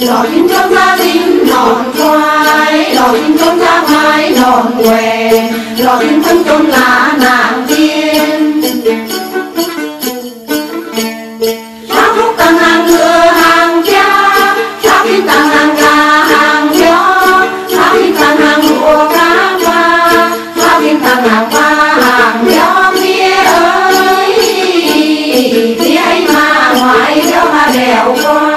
Lọt trong ra đinh nọn quái, lọt trong ra quái nọn què, lọt trong lá nàng tiên. Tháp hút tàng hàng ngựa hàng cha, tháp in tàng hàng gà hàng gió, tháp in tàng hàng lụa cá qua, tháp in tàng hàng qua hàng gió mía ơi, mía ấy mà ngoài gió mà đèo qua.